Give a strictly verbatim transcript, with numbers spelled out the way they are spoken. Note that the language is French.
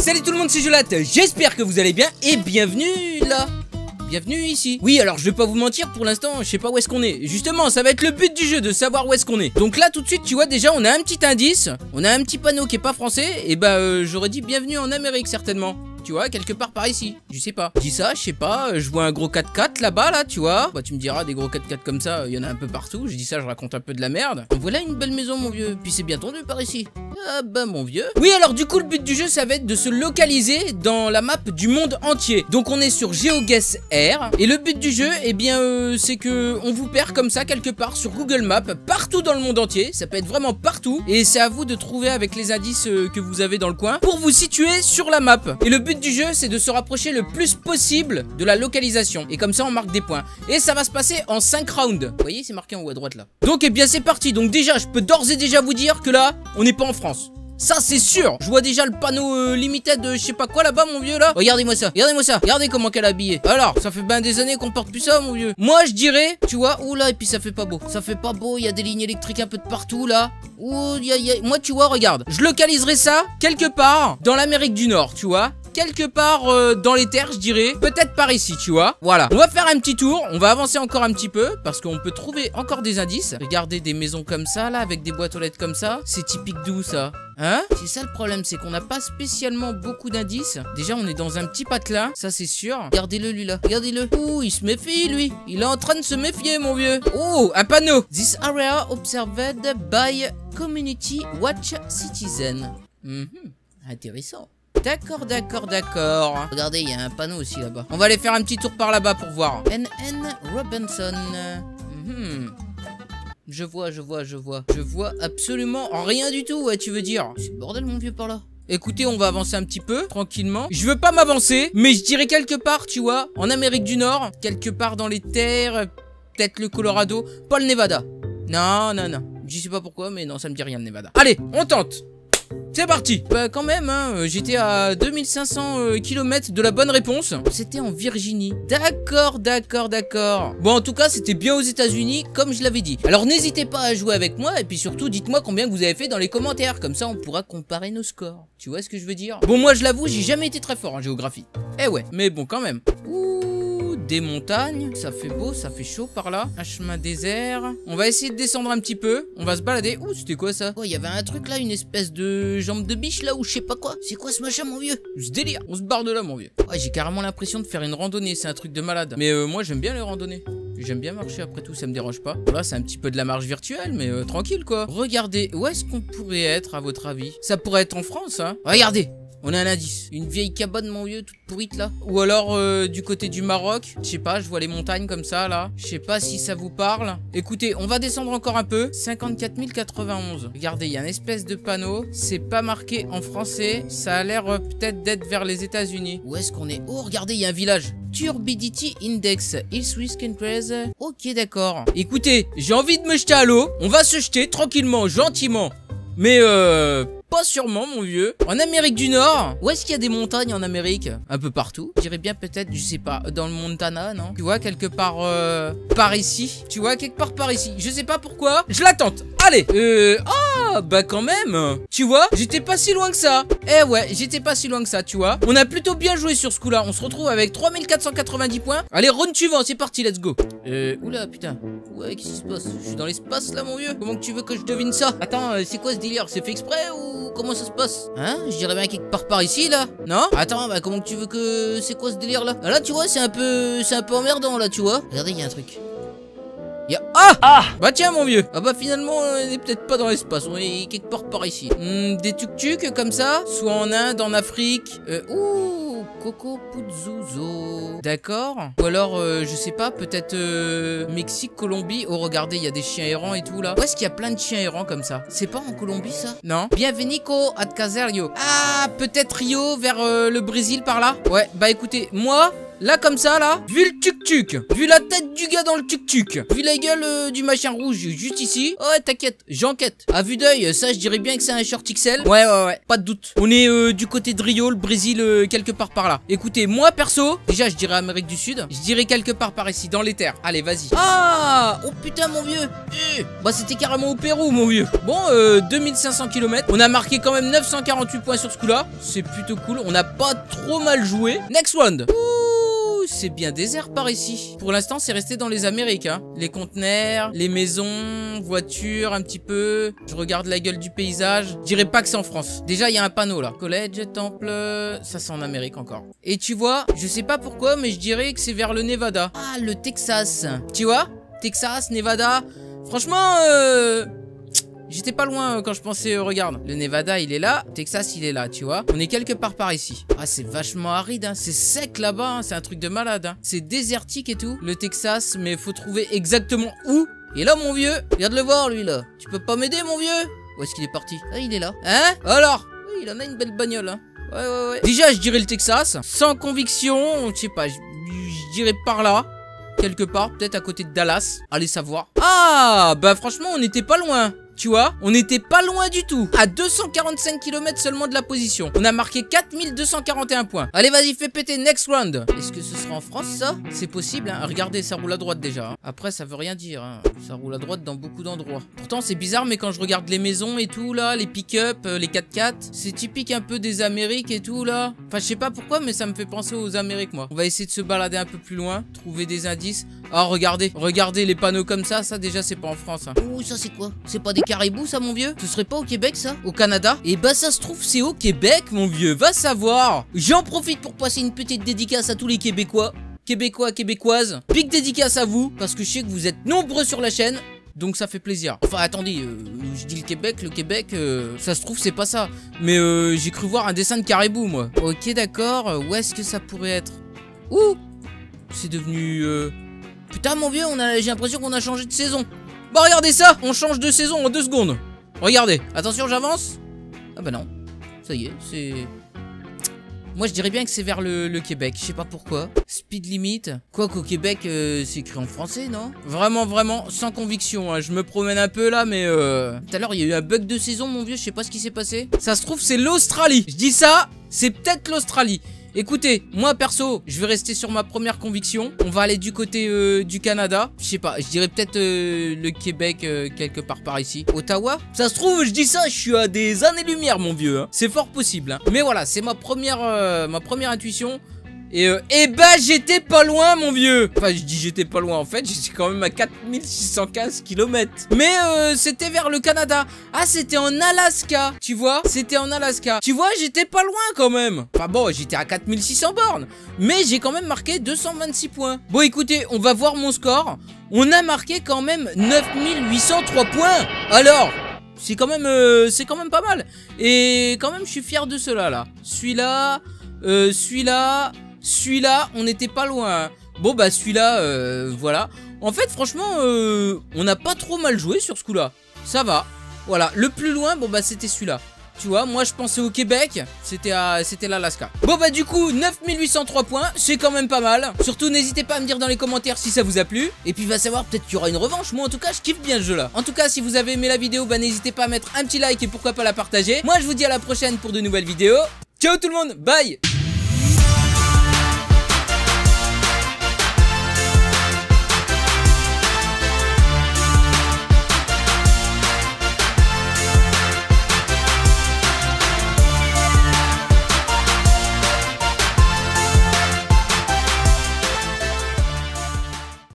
Salut tout le monde, c'est Jolate, j'espère que vous allez bien et bienvenue là. Bienvenue ici. Oui, alors je vais pas vous mentir, pour l'instant, je sais pas où est-ce qu'on est. Justement, ça va être le but du jeu, de savoir où est-ce qu'on est. Donc là, tout de suite, tu vois, déjà, on a un petit indice. On a un petit panneau qui est pas français. Et bah, euh, j'aurais dit bienvenue en Amérique, certainement. Tu vois, quelque part par ici. Je sais pas. Je dis ça, je sais pas. Je vois un gros quatre quatre là-bas, là, tu vois. Bah, tu me diras, des gros quatre quatre comme ça, il y en a un peu partout. Je dis ça, je raconte un peu de la merde. Voilà une belle maison, mon vieux. Puis c'est bien tendu par ici. Ah bah, mon vieux. Oui, alors, du coup, le but du jeu, ça va être de se localiser dans la map du monde entier. Donc, on est sur GeoGuessr. Et le but du jeu, eh bien, euh, c'est que on vous perd comme ça, quelque part, sur Google Maps, partout dans le monde entier. Ça peut être vraiment partout. Et c'est à vous de trouver avec les indices euh, que vous avez dans le coin pour vous situer sur la map. Et le but du jeu, c'est de se rapprocher le plus possible de la localisation. Et comme ça, on marque des points. Et ça va se passer en cinq rounds. Vous voyez, c'est marqué en haut à droite là. Donc, eh bien, c'est parti. Donc, déjà, je peux d'ores et déjà vous dire que là, on n'est pas en France. Ça, c'est sûr. Je vois déjà le panneau euh, limited de je sais pas quoi là-bas, mon vieux, là. Regardez-moi ça. Regardez-moi ça. Regardez comment qu'elle est habillée. Alors, ça fait ben des années qu'on porte plus ça, mon vieux. Moi, je dirais, tu vois, oula, et puis ça fait pas beau. Ça fait pas beau. Il y a des lignes électriques un peu de partout, là. Ouh, y a, y a... Moi, tu vois, regarde. Je localiserai ça quelque part dans l'Amérique du Nord, tu vois. Quelque part euh, dans les terres, je dirais. Peut-être par ici, tu vois. Voilà. On va faire un petit tour. On va avancer encore un petit peu parce qu'on peut trouver encore des indices. Regardez des maisons comme ça, là, avec des boîtes aux lettres comme ça. C'est typique d'où, ça? Hein? C'est ça le problème, c'est qu'on n'a pas spécialement beaucoup d'indices. Déjà, on est dans un petit patelin, ça c'est sûr. Regardez-le, lui, là. Regardez-le. Ouh, il se méfie, lui. Il est en train de se méfier, mon vieux. Oh, un panneau. This area observed by Community Watch Citizen. Hum, mm-hmm. Intéressant. D'accord, d'accord, d'accord. Regardez, il y a un panneau aussi là-bas. On va aller faire un petit tour par là-bas pour voir. N N Robinson. Hmm. Je vois, je vois, je vois. Je vois absolument rien du tout, ouais, tu veux dire. C'est le bordel, mon vieux, par là. Écoutez, on va avancer un petit peu, tranquillement. Je veux pas m'avancer, mais je dirais quelque part, tu vois, en Amérique du Nord, quelque part dans les terres, peut-être le Colorado, pas le Nevada. Non, non, non. Je sais pas pourquoi, mais non, ça me dit rien, le Nevada. Allez, on tente. C'est parti. Bah quand même, hein, j'étais à deux mille cinq cents kilomètres de la bonne réponse. C'était en Virginie. D'accord, d'accord, d'accord. Bon, en tout cas, c'était bien aux États-Unis comme je l'avais dit. Alors n'hésitez pas à jouer avec moi et puis surtout, dites-moi combien vous avez fait dans les commentaires. Comme ça, on pourra comparer nos scores. Tu vois ce que je veux dire? Bon, moi, je l'avoue, j'ai jamais été très fort en géographie. Eh ouais, mais bon, quand même. Ouh, des montagnes. Ça fait beau, ça fait chaud par là. Un chemin désert. On va essayer de descendre un petit peu. On va se balader. Ouh, c'était quoi ça? Oh, il y avait un truc là, une espèce de... jambes de biche là ou je sais pas quoi. C'est quoi ce machin, mon vieux? Ce délire. On se barre de là, mon vieux. Ouais, j'ai carrément l'impression de faire une randonnée, c'est un truc de malade. Mais euh, moi j'aime bien les randonnées. J'aime bien marcher après tout, ça me dérange pas. Là c'est un petit peu de la marche virtuelle, mais euh, tranquille quoi. Regardez, où est-ce qu'on pourrait être à votre avis? Ça pourrait être en France, hein. Regardez, on a un indice. Une vieille cabane, mon vieux, toute pourrite là. Ou alors euh, du côté du Maroc. Je sais pas, je vois les montagnes comme ça là. Je sais pas si ça vous parle. Écoutez, on va descendre encore un peu. cinquante-quatre mille quatre-vingt-onze. Regardez, il y a une espèce de panneau. C'est pas marqué en français. Ça a l'air euh, peut-être d'être vers les États-Unis. Où est-ce qu'on est? Oh, regardez, il y a un village. Turbidity Index. Hills Risk and Craze. Ok, d'accord. Écoutez, j'ai envie de me jeter à l'eau. On va se jeter tranquillement, gentiment. Mais euh... pas sûrement, mon vieux. En Amérique du Nord, où est-ce qu'il y a des montagnes en Amérique? Un peu partout. Je dirais bien peut-être, je sais pas, dans le Montana, non? Tu vois, quelque part euh, par ici. Tu vois, quelque part par ici. Je sais pas pourquoi. Je la tente. Allez. Euh... Ah, bah quand même. Tu vois, j'étais pas si loin que ça. Eh ouais, j'étais pas si loin que ça, tu vois. On a plutôt bien joué sur ce coup-là. On se retrouve avec trois mille quatre cent quatre-vingt-dix points. Allez, round suivant, c'est parti, let's go. Euh... Oula, putain. Ouais, qu'est-ce qui se passe? Je suis dans l'espace, là, mon vieux. Comment que tu veux que je devine ça? Attends, c'est quoi ce délire? C'est fait exprès ou... comment ça se passe? Hein? Je dirais bien quelque part par ici là. Non? Attends, bah comment tu veux que... c'est quoi ce délire là? Là tu vois, c'est un peu... c'est un peu emmerdant là, tu vois. Regardez, il y a un truc. Il y a... ah! Ah! Bah tiens, mon vieux. Ah bah finalement, on n'est peut-être pas dans l'espace. On est quelque part par ici. Mmh, des tuk-tuk comme ça. Soit en Inde, en Afrique. Euh... Ouh! Coco Puzuzo. D'accord. Ou alors, euh, je sais pas, peut-être euh, Mexique, Colombie. Oh, regardez, il y a des chiens errants et tout là. Où est-ce qu'il y a plein de chiens errants comme ça? C'est pas en Colombie ça? Non. Bienvenido a Caserio. Ah, peut-être Rio vers euh, le Brésil par là? Ouais, bah écoutez, moi, Là comme ça là, vu le tuk-tuk, vu la tête du gars dans le tuk-tuk, vu la gueule euh, du machin rouge juste ici. Oh ouais, t'inquiète, j'enquête. À vue d'œil, ça je dirais bien que c'est un short X L. Ouais ouais ouais, pas de doute. On est euh, du côté de Rio, le Brésil, euh, quelque part par là. Écoutez, moi perso, déjà je dirais Amérique du Sud. Je dirais quelque part par ici, dans les terres. Allez, vas-y. Ah, oh putain mon vieux. euh, Bah c'était carrément au Pérou mon vieux. Bon, euh, deux mille cinq cents kilomètres. On a marqué quand même neuf cent quarante-huit points sur ce coup là. C'est plutôt cool, on n'a pas trop mal joué. Next round. C'est bien désert par ici. Pour l'instant, c'est resté dans les Amériques, hein. Les conteneurs, les maisons, voitures, un petit peu. Je regarde la gueule du paysage. Je dirais pas que c'est en France. Déjà, il y a un panneau, là. Collège, temple... Ça, c'est en Amérique encore. Et tu vois, je sais pas pourquoi, mais je dirais que c'est vers le Nevada. Ah, le Texas. Tu vois? Texas, Nevada... Franchement, euh... j'étais pas loin quand je pensais, euh, regarde. Le Nevada, il est là. Texas, il est là, tu vois. On est quelque part par ici. Ah, c'est vachement aride, hein. C'est sec là-bas, hein. C'est un truc de malade, hein. C'est désertique et tout. Le Texas, mais faut trouver exactement où. Et là, mon vieux, regarde le voir, lui, là. Tu peux pas m'aider, mon vieux? Où est-ce qu'il est parti? Ah, il est là. Hein? Alors? Oui, il en a une belle bagnole, hein. Ouais, ouais, ouais. Déjà, je dirais le Texas. Sans conviction, je sais pas, je dirais par là. Quelque part, peut-être à côté de Dallas. Allez savoir. Ah, bah franchement, on n'était pas loin. Tu vois, on n'était pas loin du tout. À deux cent quarante-cinq kilomètres seulement de la position. On a marqué quatre mille deux cent quarante et un points. Allez, vas-y, fais péter, next round. Est-ce que ce sera en France, ça? C'est possible, hein. Regardez, ça roule à droite déjà, hein. Après, ça veut rien dire, hein. Ça roule à droite dans beaucoup d'endroits. Pourtant, c'est bizarre, mais quand je regarde les maisons et tout, là, les pick-up, euh, les quatre quatre, c'est typique un peu des Amériques et tout, là. Enfin, je sais pas pourquoi, mais ça me fait penser aux Amériques, moi. On va essayer de se balader un peu plus loin, trouver des indices. Ah, regardez, regardez les panneaux comme ça. Ça, déjà, c'est pas en France, hein. Ouh, ça, c'est quoi? C'est pas des caribou, ça, mon vieux? Ce serait pas au Québec, ça? Au Canada? Et bah, ça se trouve, c'est au Québec, mon vieux. Va savoir. J'en profite pour passer une petite dédicace à tous les Québécois. Québécois, Québécoises. Big dédicace à vous, parce que je sais que vous êtes nombreux sur la chaîne. Donc ça fait plaisir. Enfin attendez, euh, je dis le Québec, le Québec, euh, ça se trouve c'est pas ça. Mais euh, j'ai cru voir un dessin de caribou, moi. Ok, d'accord, où est-ce que ça pourrait être? Ouh, c'est devenu... Euh... Putain mon vieux, on a... j'ai l'impression qu'on a changé de saison. Bah regardez ça, on change de saison en deux secondes. Regardez, attention j'avance. Ah bah non, ça y est, c'est... Moi je dirais bien que c'est vers le, le Québec, je sais pas pourquoi. Speed limit. Quoi qu'au Québec, euh, c'est écrit en français, non? Vraiment, vraiment, sans conviction, hein. Je me promène un peu là, mais... Euh... Tout à l'heure, il y a eu un bug de saison, mon vieux, je sais pas ce qui s'est passé. Ça se trouve, c'est l'Australie. Je dis ça, c'est peut-être l'Australie. Écoutez, moi perso, je vais rester sur ma première conviction. On va aller du côté euh, du Canada. Je sais pas, je dirais peut-être euh, le Québec euh, quelque part par ici. Ottawa? Ça se trouve, je dis ça, je suis à des années-lumière, mon vieux. Hein. C'est fort possible. Hein. Mais voilà, c'est ma première, euh, ma première intuition. Et euh, eh ben, j'étais pas loin, mon vieux. Enfin, je dis j'étais pas loin, en fait, j'étais quand même à quatre mille six cent quinze kilomètres. Mais euh, c'était vers le Canada. Ah, c'était en Alaska, tu vois. C'était en Alaska. Tu vois, j'étais pas loin quand même. Enfin bon, j'étais à quatre mille six cents bornes. Mais j'ai quand même marqué deux cent vingt-six points. Bon, écoutez, on va voir mon score. On a marqué quand même neuf mille huit cent trois points. Alors... C'est quand même... Euh, c'est quand même pas mal. Et quand même, je suis fier de cela, là. Celui-là... Euh, celui-là... Celui-là, on n'était pas loin. Bon bah celui-là, euh, voilà. En fait, franchement, euh, on n'a pas trop mal joué sur ce coup-là. Ça va. Voilà, le plus loin, bon bah c'était celui-là. Tu vois, moi je pensais au Québec, c'était à, c'était l'Alaska. Bon bah du coup, neuf mille huit cent trois points, c'est quand même pas mal. Surtout, n'hésitez pas à me dire dans les commentaires si ça vous a plu. Et puis va savoir, peut-être qu'il y aura une revanche. Moi en tout cas, je kiffe bien ce jeu-là. En tout cas, si vous avez aimé la vidéo, bah n'hésitez pas à mettre un petit like et pourquoi pas la partager. Moi je vous dis à la prochaine pour de nouvelles vidéos. Ciao tout le monde, bye.